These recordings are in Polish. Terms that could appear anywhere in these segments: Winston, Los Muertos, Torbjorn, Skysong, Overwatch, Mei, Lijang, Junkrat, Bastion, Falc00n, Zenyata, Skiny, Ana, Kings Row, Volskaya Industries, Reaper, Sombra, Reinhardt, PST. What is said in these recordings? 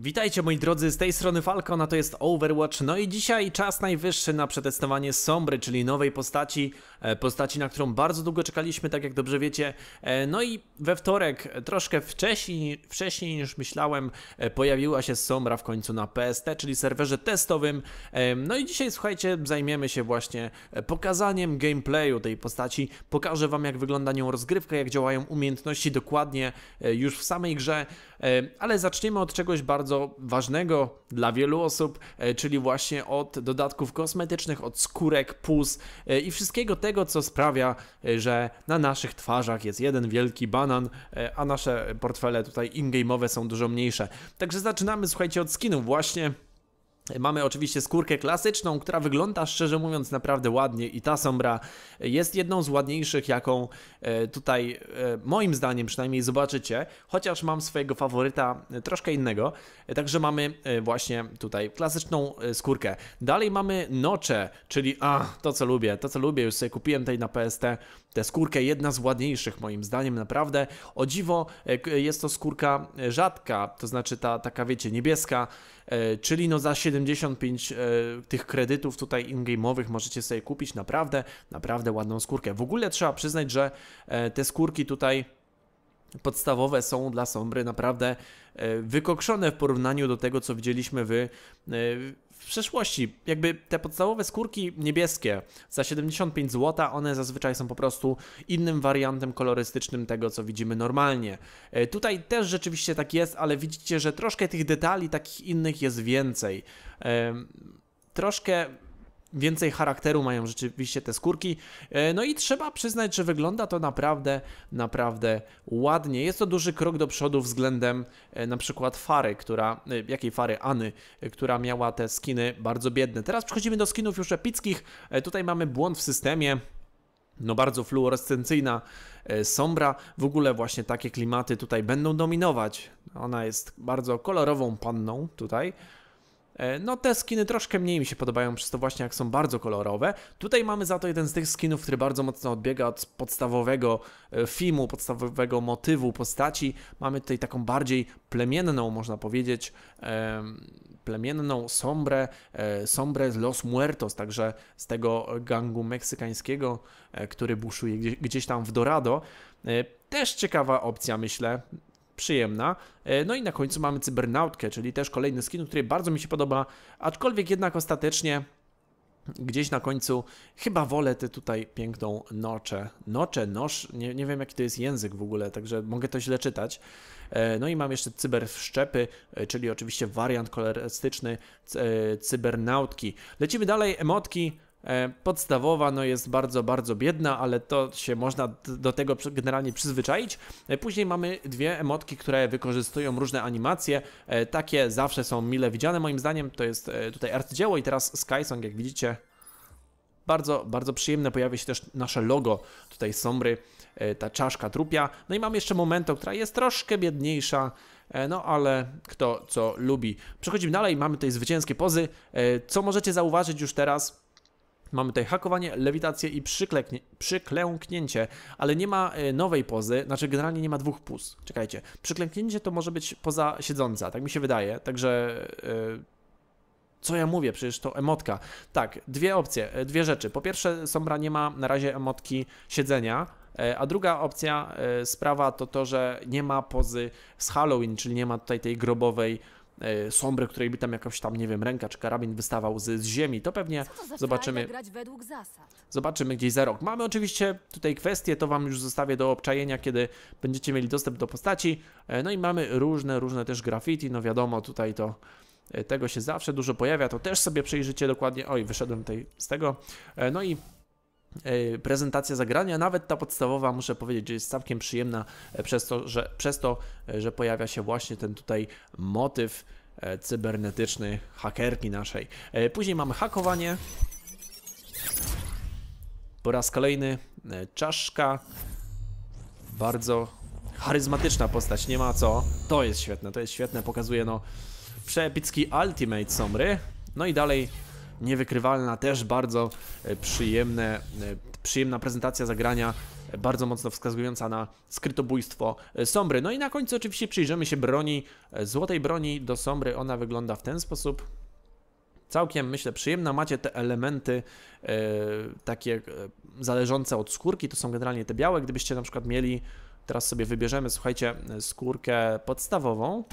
Witajcie moi drodzy, z tej strony Falc00n, a to jest Overwatch. No i dzisiaj czas najwyższy na przetestowanie Sombry, czyli nowej postaci, na którą bardzo długo czekaliśmy, tak jak dobrze wiecie. No i we wtorek, troszkę wcześniej niż myślałem, pojawiła się Sombra w końcu na PST, czyli serwerze testowym. No i dzisiaj, słuchajcie, zajmiemy się właśnie pokazaniem gameplayu tej postaci. Pokażę wam, jak wygląda nią rozgrywka, jak działają umiejętności dokładnie już w samej grze, ale zaczniemy od czegoś bardzo ważnego dla wielu osób, czyli właśnie od dodatków kosmetycznych, od skórek, pus i wszystkiego tego, co sprawia, że na naszych twarzach jest jeden wielki banan, a nasze portfele tutaj in-game'owe są dużo mniejsze. Także zaczynamy, słuchajcie, od skinów właśnie. Mamy oczywiście skórkę klasyczną, która wygląda, szczerze mówiąc, naprawdę ładnie i ta Sombra jest jedną z ładniejszych, jaką tutaj, moim zdaniem przynajmniej, zobaczycie, chociaż mam swojego faworyta troszkę innego. Także mamy właśnie tutaj klasyczną skórkę. Dalej mamy nocze, czyli to co lubię, już sobie kupiłem tej na PST tę skórkę, jedna z ładniejszych moim zdaniem, naprawdę. O dziwo, jest to skórka rzadka, to znaczy taka, wiecie, niebieska, czyli no za 75 tych kredytów tutaj in-game'owych możecie sobie kupić naprawdę ładną skórkę. W ogóle trzeba przyznać, że te skórki tutaj podstawowe są dla Sombry naprawdę wykokszone w porównaniu do tego, co widzieliśmy w przeszłości. Jakby te podstawowe skórki niebieskie za 75 zł, one zazwyczaj są po prostu innym wariantem kolorystycznym tego, co widzimy normalnie. Tutaj też rzeczywiście tak jest, ale widzicie, że troszkę tych detali takich innych jest więcej. Troszkę więcej charakteru mają rzeczywiście te skórki. No i trzeba przyznać, że wygląda to naprawdę ładnie. Jest to duży krok do przodu względem na przykład Fary, Any, która miała te skiny bardzo biedne. Teraz przechodzimy do skinów już epickich. Tutaj mamy błąd w systemie. No bardzo fluorescencyjna Sombra, w ogóle właśnie takie klimaty tutaj będą dominować. Ona jest bardzo kolorową panną tutaj. No te skiny troszkę mniej mi się podobają, przez to właśnie, jak są bardzo kolorowe. Tutaj mamy za to jeden z tych skinów, który bardzo mocno odbiega od podstawowego filmu, podstawowego motywu postaci. Mamy tutaj taką bardziej plemienną, można powiedzieć, plemienną Sombrę, Sombrę Los Muertos, także z tego gangu meksykańskiego, który buszuje gdzieś tam w Dorado. Też ciekawa opcja, myślę. Przyjemna. No i na końcu mamy cybernautkę, czyli też kolejny skin, który bardzo mi się podoba, aczkolwiek jednak ostatecznie gdzieś na końcu chyba wolę tę tutaj piękną noczę. Nie wiem, jaki to jest język w ogóle, także mogę to źle czytać. No i mam jeszcze cyberwszczepy, czyli oczywiście wariant kolorystyczny cybernautki. Lecimy dalej, emotki. Podstawowa no jest bardzo biedna, ale to się można do tego generalnie przyzwyczaić. Później mamy dwie emotki, które wykorzystują różne animacje. Takie zawsze są mile widziane moim zdaniem. To jest tutaj arcydzieło i teraz Skysong, jak widzicie. Bardzo przyjemne. Pojawia się też nasze logo tutaj Sombry, ta czaszka trupia. No i mamy jeszcze Momento, która jest troszkę biedniejsza, no ale kto co lubi. Przechodzimy dalej, mamy tutaj zwycięskie pozy. Co możecie zauważyć już teraz? Mamy tutaj hakowanie, lewitację i przyklęknięcie, ale nie ma nowej pozy, znaczy generalnie nie ma dwóch poz. Czekajcie, przyklęknięcie to może być poza siedząca, tak mi się wydaje, także... Co ja mówię? Przecież to emotka. Tak, dwie opcje, dwie rzeczy. Po pierwsze, Sombra nie ma na razie emotki siedzenia, a druga opcja, sprawa to to, że nie ma pozy z Halloween, czyli nie ma tutaj tej grobowej Sombry, której by tam jakoś tam, nie wiem, ręka czy karabin wystawał z ziemi. To pewnie zobaczymy gdzieś za rok. Mamy oczywiście tutaj kwestie, to wam już zostawię do obczajenia, kiedy będziecie mieli dostęp do postaci. No i mamy różne też graffiti, no wiadomo, tutaj to tego się zawsze dużo pojawia, to też sobie przejrzycie dokładnie. Oj, wyszedłem tutaj z tego. No i prezentacja zagrania, nawet ta podstawowa, muszę powiedzieć, że jest całkiem przyjemna przez to, że pojawia się właśnie ten tutaj motyw cybernetyczny hakerki naszej. Później mamy hakowanie. Po raz kolejny czaszka. Bardzo charyzmatyczna postać, nie ma co. To jest świetne, pokazuje no przeepicki ultimate Sombry. No i dalej niewykrywalna, też bardzo przyjemna prezentacja zagrania, bardzo mocno wskazująca na skrytobójstwo Sombry. No i na końcu oczywiście przyjrzymy się broni, złotej broni do Sombry. Ona wygląda w ten sposób. Całkiem, myślę, przyjemna. Macie te elementy takie zależące od skórki, to są generalnie te białe. Gdybyście na przykład mieli, teraz sobie wybierzemy, słuchajcie, skórkę podstawową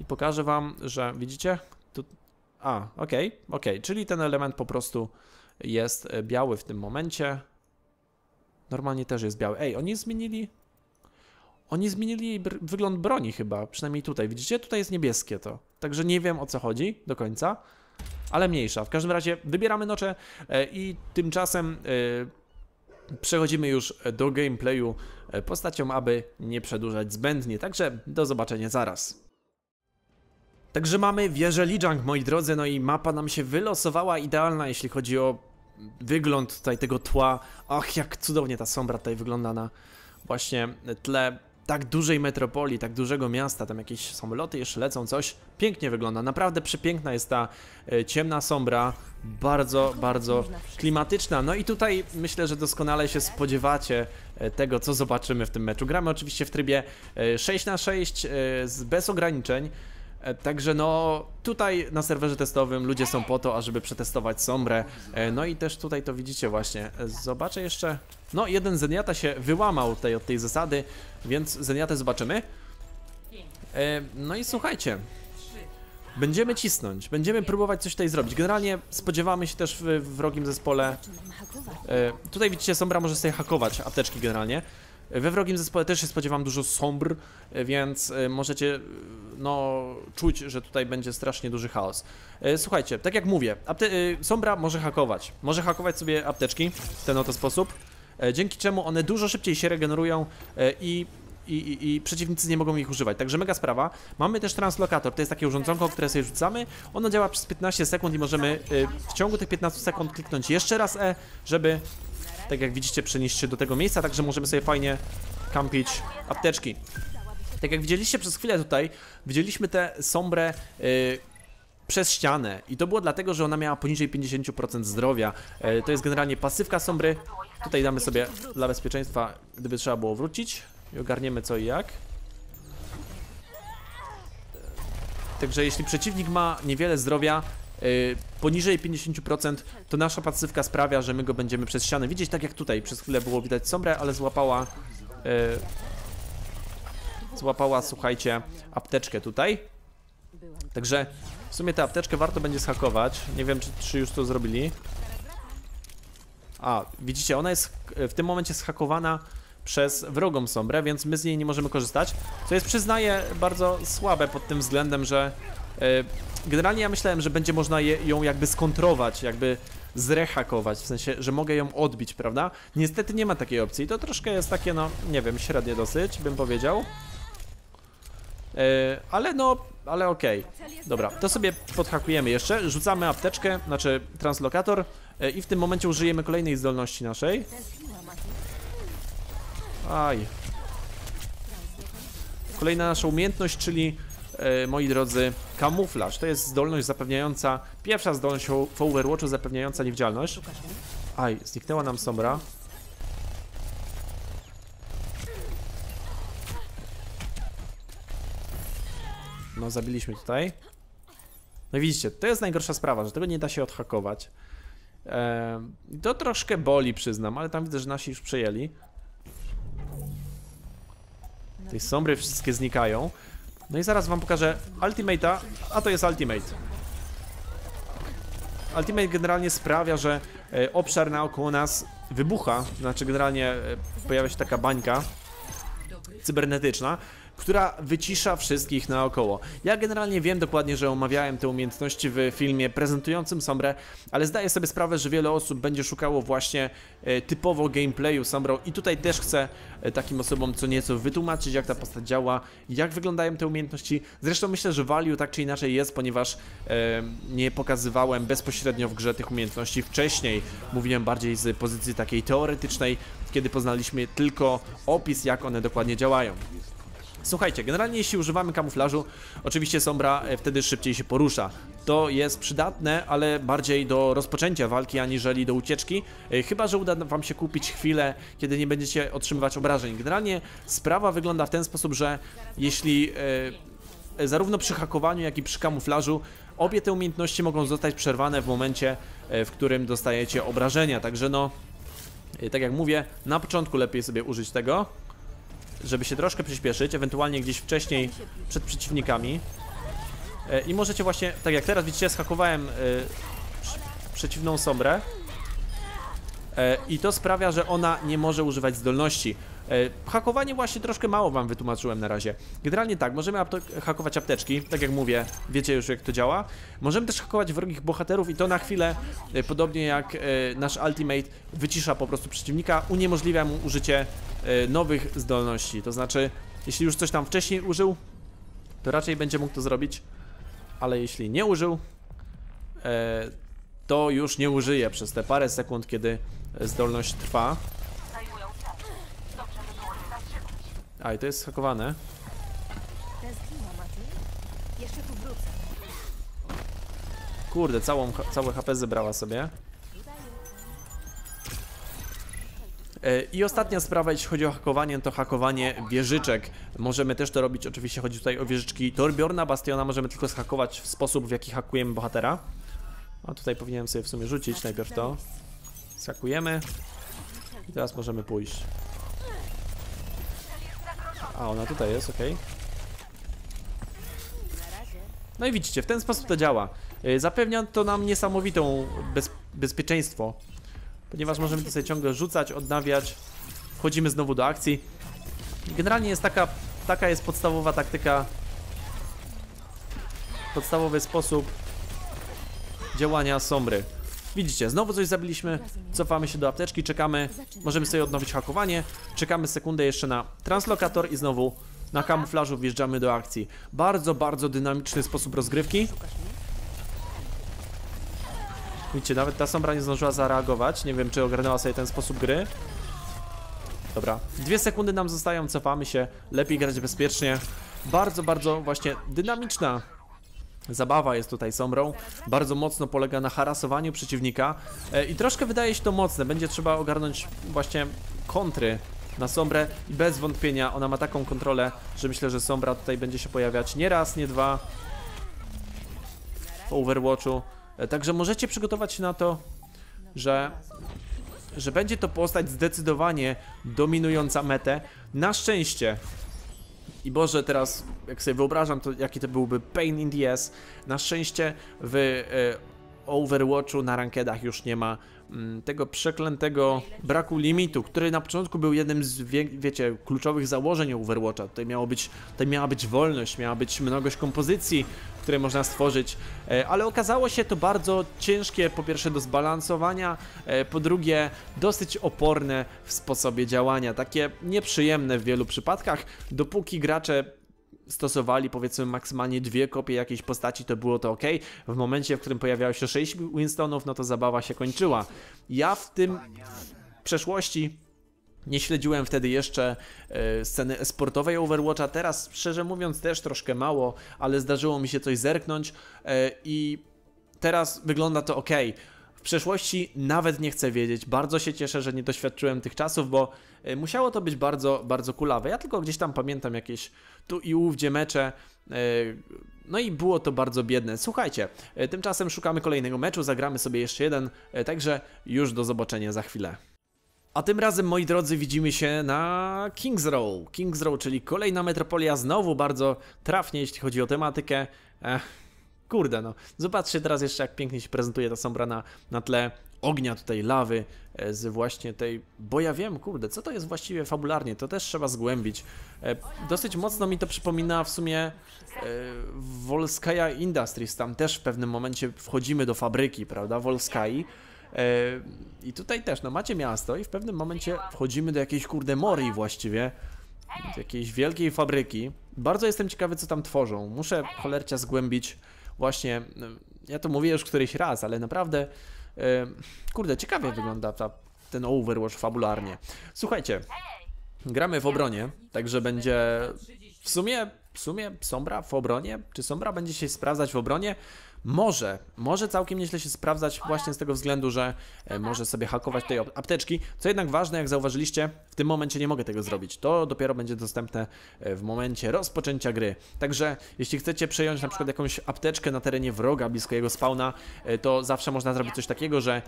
i pokażę wam, że widzicie? Tu... A, okej, czyli ten element po prostu jest biały w tym momencie. Normalnie też jest biały. Ej, oni zmienili wygląd broni chyba, przynajmniej tutaj. Widzicie? Tutaj jest niebieskie to. Także nie wiem, o co chodzi do końca, ale mniejsza. W każdym razie wybieramy nocze i tymczasem przechodzimy już do gameplayu postacią, aby nie przedłużać zbędnie. Także do zobaczenia zaraz. Także mamy wieżę Lijang, moi drodzy, no i mapa nam się wylosowała idealna, jeśli chodzi o wygląd tutaj tego tła. Ach, jak cudownie ta Sombra tutaj wygląda na właśnie tle tak dużej metropolii, tak dużego miasta. Tam jakieś samoloty jeszcze lecą, coś. Pięknie wygląda, naprawdę przepiękna jest ta ciemna Sombra. Bardzo, bardzo klimatyczna. No i tutaj myślę, że doskonale się spodziewacie tego, co zobaczymy w tym meczu. Gramy oczywiście w trybie 6 na 6, bez ograniczeń. Także no, tutaj na serwerze testowym ludzie są po to, ażeby przetestować Sombrę. No i też tutaj to widzicie właśnie. Zobaczę jeszcze... No, jeden Zenyata się wyłamał tutaj od tej zasady, więc Zenyatę zobaczymy. No i słuchajcie, będziemy cisnąć, będziemy próbować coś tutaj zrobić. Generalnie spodziewamy się też w wrogim zespole... Tutaj widzicie, Sombra może sobie hakować apteczki generalnie. We wrogim zespole też się spodziewam dużo Sombr, więc możecie no czuć, że tutaj będzie strasznie duży chaos. Słuchajcie, tak jak mówię, Sombra może hakować sobie apteczki w ten oto sposób, dzięki czemu one dużo szybciej się regenerują i przeciwnicy nie mogą ich używać, także mega sprawa. Mamy też translokator, to jest takie urządzonko, które sobie rzucamy. Ono działa przez 15 sekund i możemy w ciągu tych 15 sekund kliknąć jeszcze raz E, żeby... Tak jak widzicie, przenieść się do tego miejsca, także możemy sobie fajnie kampić apteczki. Tak jak widzieliście przez chwilę tutaj, widzieliśmy tę Sombrę przez ścianę i to było dlatego, że ona miała poniżej 50% zdrowia. To jest generalnie pasywka Sombry. Tutaj damy sobie dla bezpieczeństwa, gdyby trzeba było wrócić i ogarniemy co i jak. Także jeśli przeciwnik ma niewiele zdrowia, poniżej 50%, to nasza pasywka sprawia, że my go będziemy przez ścianę widzieć, tak jak tutaj. Przez chwilę było widać Sombrę, ale złapała słuchajcie, apteczkę tutaj. Także w sumie tę apteczkę warto będzie schakować. Nie wiem, czy już to zrobili. A, widzicie, ona jest w tym momencie schakowana przez wrogą Sombrę, więc my z niej nie możemy korzystać. Co jest, przyznaję, bardzo słabe pod tym względem, że generalnie ja myślałem, że będzie można ją jakby skontrować, jakby zrehakować, w sensie, że mogę ją odbić, prawda? Niestety nie ma takiej opcji, to troszkę jest takie, no, nie wiem, średnie dosyć, bym powiedział. Ale no, ale okej. Dobra, to sobie podhakujemy jeszcze, rzucamy apteczkę, znaczy translokator i w tym momencie użyjemy kolejnej zdolności naszej. Aj. Kolejna nasza umiejętność, czyli... moi drodzy, kamuflaż. To jest zdolność zapewniająca, pierwsza zdolność w Overwatchu zapewniająca niewidzialność. Aj, zniknęła nam Sombra. No, zabiliśmy tutaj. No widzicie, to jest najgorsza sprawa, że tego nie da się odhakować. To troszkę boli, przyznam, ale tam widzę, że nasi już przejęli. Tej Sombry wszystkie znikają. No i zaraz wam pokażę ultimate'a, a to jest ultimate. Ultimate generalnie sprawia, że obszar naokoło nas wybucha, znaczy generalnie pojawia się taka bańka cybernetyczna, która wycisza wszystkich naokoło. Ja generalnie wiem dokładnie, że omawiałem te umiejętności w filmie prezentującym Sombrę, ale zdaję sobie sprawę, że wiele osób będzie szukało właśnie typowo gameplayu Sombrą i tutaj też chcę takim osobom co nieco wytłumaczyć, jak ta postać działa, jak wyglądają te umiejętności. Zresztą myślę, że value tak czy inaczej jest, ponieważ nie pokazywałem bezpośrednio w grze tych umiejętności wcześniej. Mówiłem bardziej z pozycji takiej teoretycznej, kiedy poznaliśmy tylko opis, jak one dokładnie działają. Słuchajcie, generalnie jeśli używamy kamuflażu, oczywiście Sombra wtedy szybciej się porusza. To jest przydatne, ale bardziej do rozpoczęcia walki, aniżeli do ucieczki. Chyba że uda wam się kupić chwilę, kiedy nie będziecie otrzymywać obrażeń. Generalnie sprawa wygląda w ten sposób, że jeśli zarówno przy hakowaniu, jak i przy kamuflażu obie te umiejętności mogą zostać przerwane w momencie, w którym dostajecie obrażenia. Także no, tak jak mówię, na początku lepiej sobie użyć tego, żeby się troszkę przyspieszyć, ewentualnie gdzieś wcześniej przed przeciwnikami. I możecie właśnie, tak jak teraz widzicie, schakowałem przeciwną Sombrę. I to sprawia, że ona nie może używać zdolności. Hakowanie właśnie troszkę mało wam wytłumaczyłem na razie. Generalnie tak, możemy hakować apteczki, tak jak mówię, wiecie już jak to działa. Możemy też hakować wrogich bohaterów i to na chwilę, podobnie jak nasz ultimate, wycisza po prostu przeciwnika, uniemożliwia mu użycie nowych zdolności. To znaczy, jeśli już coś tam wcześniej użył, to raczej będzie mógł to zrobić, ale jeśli nie użył, to już nie użyje przez te parę sekund, kiedy zdolność trwa. A i to jest hakowane. Kurde, całe HP zebrała sobie. I ostatnia sprawa, jeśli chodzi o hakowanie, to hakowanie wieżyczek. Możemy też to robić, oczywiście chodzi tutaj o wieżyczki Torbjorna, Bastiona. Możemy tylko schakować w sposób, w jaki hakujemy bohatera. A tutaj powinienem sobie w sumie rzucić najpierw to. Skakujemy. I teraz możemy pójść. A ona tutaj jest, ok. No i widzicie, w ten sposób to działa. Zapewnia to nam niesamowitą bezpieczeństwo, ponieważ możemy to sobie ciągle rzucać, odnawiać. Wchodzimy znowu do akcji. Generalnie jest taka jest podstawowa taktyka, podstawowy sposób działania Sombry. Widzicie, znowu coś zabiliśmy, cofamy się do apteczki, czekamy, możemy sobie odnowić hakowanie, czekamy sekundę jeszcze na translokator i znowu na kamuflażu wjeżdżamy do akcji. Bardzo, bardzo dynamiczny sposób rozgrywki. Widzicie, nawet ta Sombra nie zdążyła zareagować, nie wiem czy ogarnęła sobie ten sposób gry. Dobra, 2 sekundy nam zostają, cofamy się, lepiej grać bezpiecznie. Bardzo, bardzo właśnie dynamiczna zabawa jest tutaj Sombrą, bardzo mocno polega na harasowaniu przeciwnika i troszkę wydaje się to mocne, będzie trzeba ogarnąć właśnie kontry na Sombrę i bez wątpienia ona ma taką kontrolę, że myślę, że Sombra tutaj będzie się pojawiać nie raz, nie dwa w Overwatchu, także możecie przygotować się na to, że będzie to postać zdecydowanie dominująca metę. Na szczęście i Boże, teraz jak sobie wyobrażam, to jaki to byłby pain in the ass. Na szczęście w Overwatchu na rankedach już nie ma tego przeklętego braku limitu, który na początku był jednym z, wiecie, kluczowych założeń Overwatcha. Tutaj miała być wolność, miała być mnogość kompozycji, które można stworzyć, ale okazało się to bardzo ciężkie, po pierwsze do zbalansowania, po drugie dosyć oporne w sposobie działania, takie nieprzyjemne w wielu przypadkach. Dopóki gracze stosowali powiedzmy maksymalnie 2 kopie jakiejś postaci, to było to ok. W momencie, w którym pojawiało się 6 Winstonów, no to zabawa się kończyła. Ja w przeszłości nie śledziłem wtedy jeszcze sceny esportowej Overwatcha, teraz szczerze mówiąc też troszkę mało, ale zdarzyło mi się coś zerknąć i teraz wygląda to ok. W przeszłości nawet nie chcę wiedzieć, bardzo się cieszę, że nie doświadczyłem tych czasów, bo musiało to być bardzo, bardzo kulawe. Ja tylko gdzieś tam pamiętam jakieś tu i ówdzie mecze, no i było to bardzo biedne. Słuchajcie, tymczasem szukamy kolejnego meczu, zagramy sobie jeszcze jeden, także już do zobaczenia za chwilę. A tym razem, moi drodzy, widzimy się na Kings Row. Kings Row, czyli kolejna metropolia, znowu bardzo trafnie, jeśli chodzi o tematykę. Kurde no, zobaczcie teraz jeszcze jak pięknie się prezentuje ta Sombra na tle ognia tutaj, lawy z właśnie tej, bo ja wiem, kurde, co to jest właściwie fabularnie, to też trzeba zgłębić. Dosyć mocno mi to przypomina w sumie Volskaya Industries, tam też w pewnym momencie wchodzimy do fabryki, prawda, Volskai. I tutaj też, no macie miasto i w pewnym momencie wchodzimy do jakiejś kurde mori właściwie, do jakiejś wielkiej fabryki. Bardzo jestem ciekawy co tam tworzą, muszę cholercia zgłębić. Właśnie, ja to mówię już któryś raz, ale naprawdę, kurde, ciekawie wygląda ten Overwatch fabularnie. Słuchajcie, gramy w obronie, także będzie W sumie Sombra w obronie? Czy Sombra będzie się sprawdzać w obronie? Może całkiem nieźle się sprawdzać właśnie z tego względu, że może sobie hakować tej apteczki. Co jednak ważne, jak zauważyliście, w tym momencie nie mogę tego zrobić. To dopiero będzie dostępne w momencie rozpoczęcia gry. Także jeśli chcecie przejąć na przykład jakąś apteczkę na terenie wroga, blisko jego spawna, to zawsze można zrobić coś takiego, że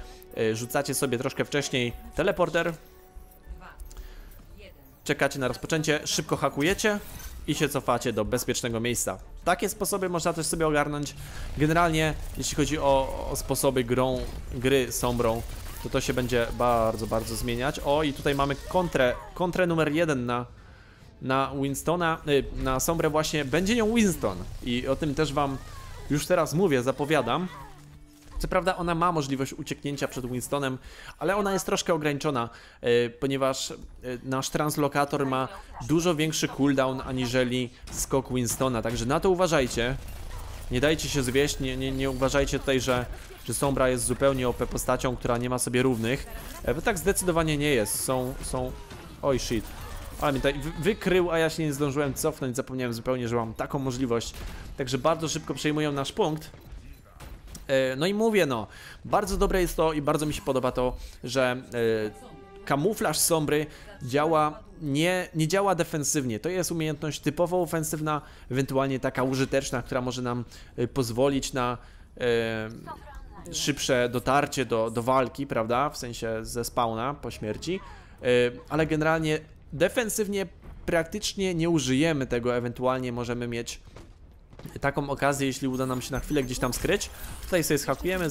rzucacie sobie troszkę wcześniej teleporter, czekacie na rozpoczęcie, szybko hakujecie i się cofacie do bezpiecznego miejsca. Takie sposoby można też sobie ogarnąć. Generalnie, jeśli chodzi o sposoby gry Sombrą, to to się będzie bardzo, bardzo zmieniać. O, i tutaj mamy kontrę. Kontrę numer 1 na Winstona, na Sombrę właśnie. Będzie nią Winston. I o tym też wam już teraz mówię, zapowiadam. Co prawda ona ma możliwość ucieknięcia przed Winstonem, ale ona jest troszkę ograniczona, ponieważ nasz translokator ma dużo większy cooldown aniżeli skok Winstona, także na to uważajcie. Nie dajcie się zwieść, nie uważajcie tutaj, że Sombra jest zupełnie OP postacią, która nie ma sobie równych, bo tak zdecydowanie nie jest. Oj, shit. Ale mnie tutaj wykrył, a ja się nie zdążyłem cofnąć, zapomniałem zupełnie, że mam taką możliwość. Także bardzo szybko przejmują nasz punkt. No i mówię, no, bardzo dobre jest to i bardzo mi się podoba to, że kamuflaż Sombry działa, nie działa defensywnie. To jest umiejętność typowo ofensywna, ewentualnie taka użyteczna, która może nam pozwolić na szybsze dotarcie do walki, prawda, w sensie ze spawna po śmierci, ale generalnie defensywnie praktycznie nie użyjemy tego, ewentualnie możemy mieć taką okazję, jeśli uda nam się na chwilę gdzieś tam skryć. Tutaj sobie schakujemy,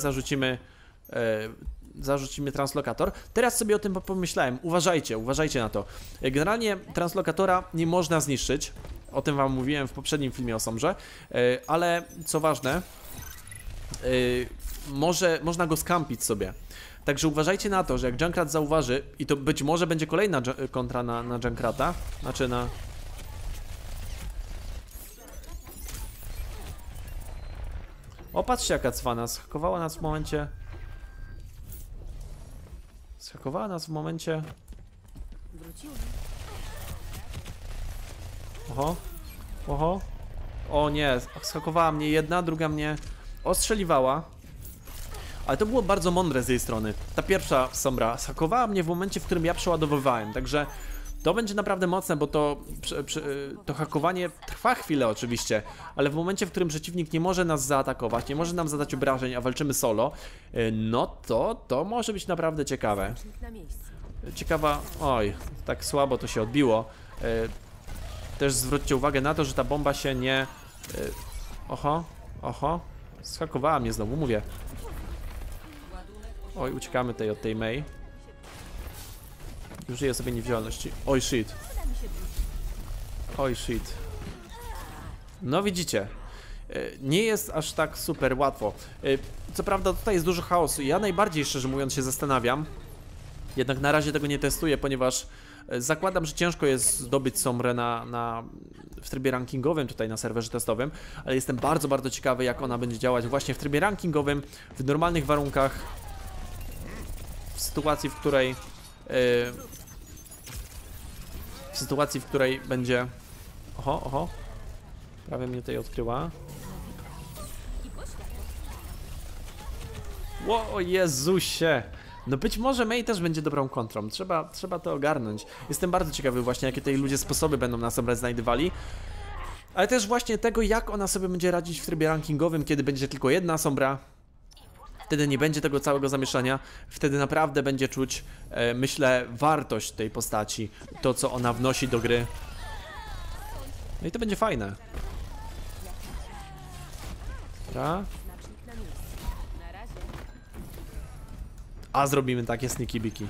zarzucimy translokator. Teraz sobie o tym pomyślałem. Uważajcie na to. Generalnie translokatora nie można zniszczyć. O tym wam mówiłem w poprzednim filmie o Sombrze. Ale co ważne, można go skampić sobie. Także uważajcie na to, że jak Junkrat zauważy, i to być może będzie kolejna kontra na Junkrata, znaczy na... O, patrzcie jaka cwana, schakowała nas w momencie... Oho. O nie, schakowała mnie jedna, druga mnie ostrzeliwała. Ale to było bardzo mądre z jej strony. Ta pierwsza Sombra schakowała mnie w momencie, w którym ja przeładowywałem, także... To będzie naprawdę mocne, bo to hakowanie trwa chwilę oczywiście, ale w momencie, w którym przeciwnik nie może nas zaatakować, nie może nam zadać obrażeń, a walczymy solo, no to może być naprawdę ciekawe. Oj, tak słabo to się odbiło. Też zwróćcie uwagę na to, że ta bomba się nie... Oho, schakowała mnie znowu, mówię. Oj, uciekamy od tej Mei. Użyję sobie niewidzialności. Oj shit. No widzicie, nie jest aż tak super łatwo. Co prawda tutaj jest dużo chaosu i ja najbardziej, szczerze mówiąc, się zastanawiam. Jednak na razie tego nie testuję, ponieważ zakładam, że ciężko jest zdobyć Sombrę w trybie rankingowym tutaj na serwerze testowym. Ale jestem bardzo, bardzo ciekawy, jak ona będzie działać właśnie w trybie rankingowym, w normalnych warunkach, w sytuacji, w której będzie... Oho. Prawie mnie tutaj odkryła. O Jezusie! No być może Mei też będzie dobrą kontrą. Trzeba to ogarnąć. Jestem bardzo ciekawy właśnie, jakie tutaj ludzie sposoby będą na sobie znajdywali. Ale też właśnie tego, jak ona sobie będzie radzić w trybie rankingowym, kiedy będzie tylko jedna Sombra. Wtedy nie będzie tego całego zamieszania, wtedy naprawdę będzie czuć, myślę, wartość tej postaci, to co ona wnosi do gry. No i to będzie fajne. Dobra. A zrobimy takie sneaky biki.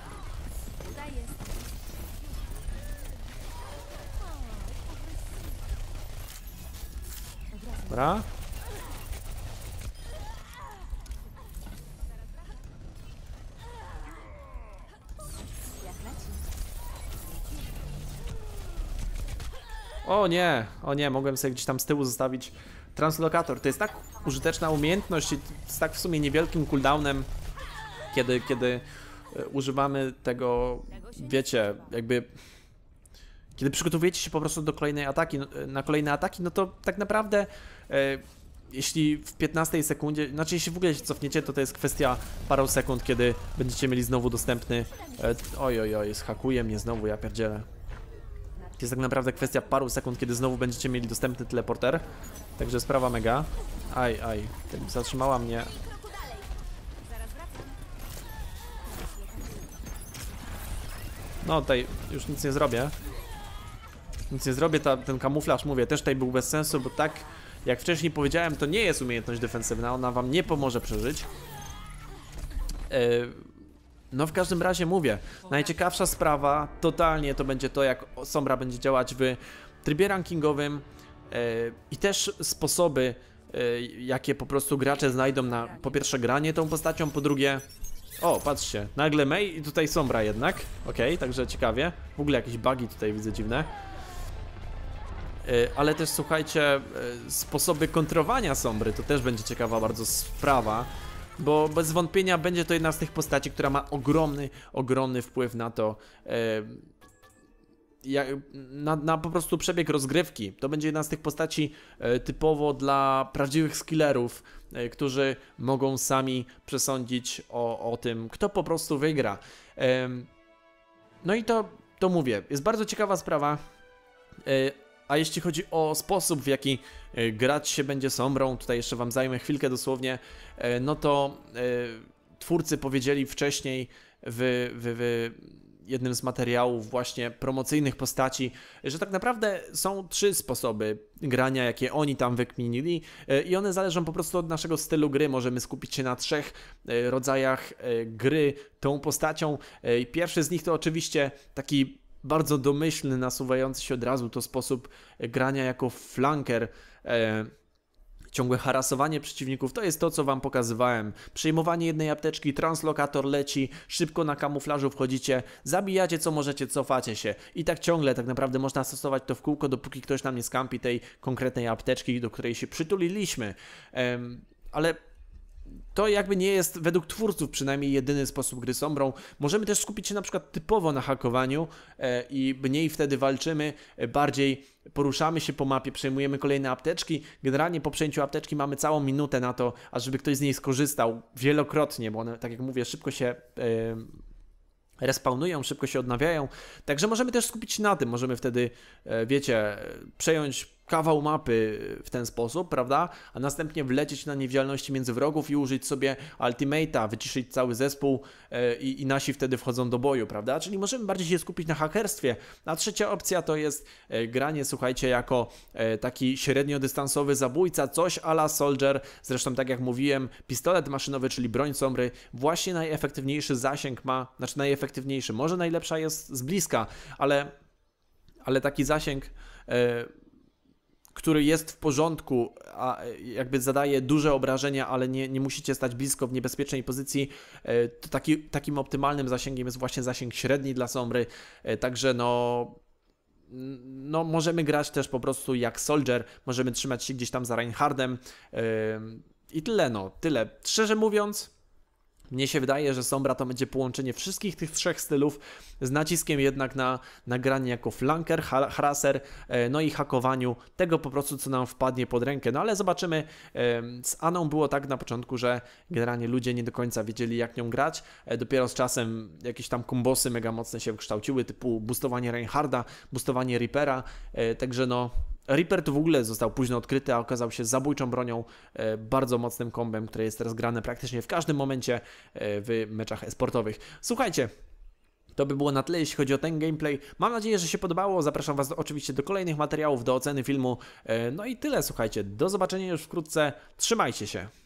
Dobra. O nie, mogłem sobie gdzieś tam z tyłu zostawić translokator. To jest tak użyteczna umiejętność i z tak w sumie niewielkim cooldownem, kiedy używamy tego, wiecie, jakby Kiedy przygotowujecie się po prostu do kolejnej ataki, na kolejne ataki, no to tak naprawdę jeśli w 15 sekundzie, znaczy jeśli w ogóle się cofniecie, to jest kwestia paru sekund, kiedy będziecie mieli znowu dostępny... Ojojoj, zhakuje mnie znowu, ja pierdzielę. To jest tak naprawdę kwestia paru sekund, kiedy znowu będziecie mieli dostępny teleporter. Także sprawa mega. Aj, zatrzymała mnie. No tutaj już nic nie zrobię. Nic nie zrobię, ten kamuflaż, mówię, też tutaj był bez sensu, bo tak jak wcześniej powiedziałem, to nie jest umiejętność defensywna, ona wam nie pomoże przeżyć. No w każdym razie mówię, najciekawsza sprawa totalnie to będzie to, jak Sombra będzie działać w trybie rankingowym i też sposoby, jakie po prostu gracze znajdą na, po pierwsze, granie tą postacią, po drugie... O, patrzcie, nagle Mei i tutaj Sombra jednak. Okej, także ciekawie. W ogóle jakieś bugi tutaj widzę dziwne. Ale też słuchajcie, sposoby kontrowania Sombry to też będzie ciekawa bardzo sprawa, bo bez wątpienia będzie to jedna z tych postaci, która ma ogromny wpływ na to, na po prostu przebieg rozgrywki. To będzie jedna z tych postaci typowo dla prawdziwych skillerów, którzy mogą sami przesądzić o tym, kto po prostu wygra. No i to mówię, jest bardzo ciekawa sprawa. A jeśli chodzi o sposób, w jaki grać się będzie Sombrą, tutaj jeszcze wam zajmę chwilkę dosłownie, no to twórcy powiedzieli wcześniej w jednym z materiałów właśnie promocyjnych postaci, że tak naprawdę są trzy sposoby grania, jakie oni tam wykminili i one zależą po prostu od naszego stylu gry. Możemy skupić się na trzech rodzajach gry tą postacią. Pierwszy z nich to oczywiście taki bardzo domyślny, nasuwający się od razu, to sposób grania jako flanker, ciągłe harasowanie przeciwników, to jest to, co wam pokazywałem. Przejmowanie jednej apteczki, translokator leci, szybko na kamuflażu wchodzicie, zabijacie co możecie, cofacie się. I tak ciągle, tak naprawdę można stosować to w kółko, dopóki ktoś nam nie skampi tej konkretnej apteczki, do której się przytuliliśmy. Ale... to jakby nie jest, według twórców przynajmniej, jedyny sposób gry Sombrą. Możemy też skupić się na przykład typowo na hakowaniu i mniej wtedy walczymy, bardziej poruszamy się po mapie, przejmujemy kolejne apteczki. Generalnie po przejęciu apteczki mamy całą minutę na to, ażeby ktoś z niej skorzystał wielokrotnie, bo one, tak jak mówię, szybko się... respawnują, szybko się odnawiają, także możemy też skupić się na tym, możemy wtedy, wiecie, przejąć kawał mapy w ten sposób, prawda, a następnie wlecieć na niewidzialności między wrogów i użyć sobie ultimate'a, wyciszyć cały zespół i nasi wtedy wchodzą do boju, prawda, czyli możemy bardziej się skupić na hakerstwie. A trzecia opcja to jest granie, słuchajcie, jako taki średniodystansowy zabójca, coś a la Soldier, zresztą tak jak mówiłem, pistolet maszynowy, czyli broń Sombry, właśnie najefektywniejszy zasięg ma, znaczy najefektywniejszy, może najlepsza jest z bliska, ale taki zasięg, który jest w porządku, a jakby zadaje duże obrażenia, ale nie musicie stać blisko w niebezpiecznej pozycji, to takim optymalnym zasięgiem jest właśnie zasięg średni dla Sombry, także no możemy grać też po prostu jak Soldier, możemy trzymać się gdzieś tam za Reinhardtem i tyle, no, tyle. Szczerze mówiąc, mnie się wydaje, że Sombra to będzie połączenie wszystkich tych trzech stylów z naciskiem jednak na granie jako flanker, haraser, no i hakowaniu tego po prostu, co nam wpadnie pod rękę. No ale zobaczymy, z Aną było tak na początku, że generalnie ludzie nie do końca wiedzieli, jak nią grać. Dopiero z czasem jakieś tam kombosy mega mocne się kształciły, typu boostowanie Reinhardta, boostowanie Reapera, także no... Reaper to w ogóle został późno odkryty, a okazał się zabójczą bronią, bardzo mocnym kombem, które jest teraz grane praktycznie w każdym momencie w meczach e-sportowych. Słuchajcie, to by było na tyle, jeśli chodzi o ten gameplay. Mam nadzieję, że się podobało. Zapraszam was oczywiście do kolejnych materiałów, do oceny filmu. No i tyle, słuchajcie. Do zobaczenia już wkrótce. Trzymajcie się.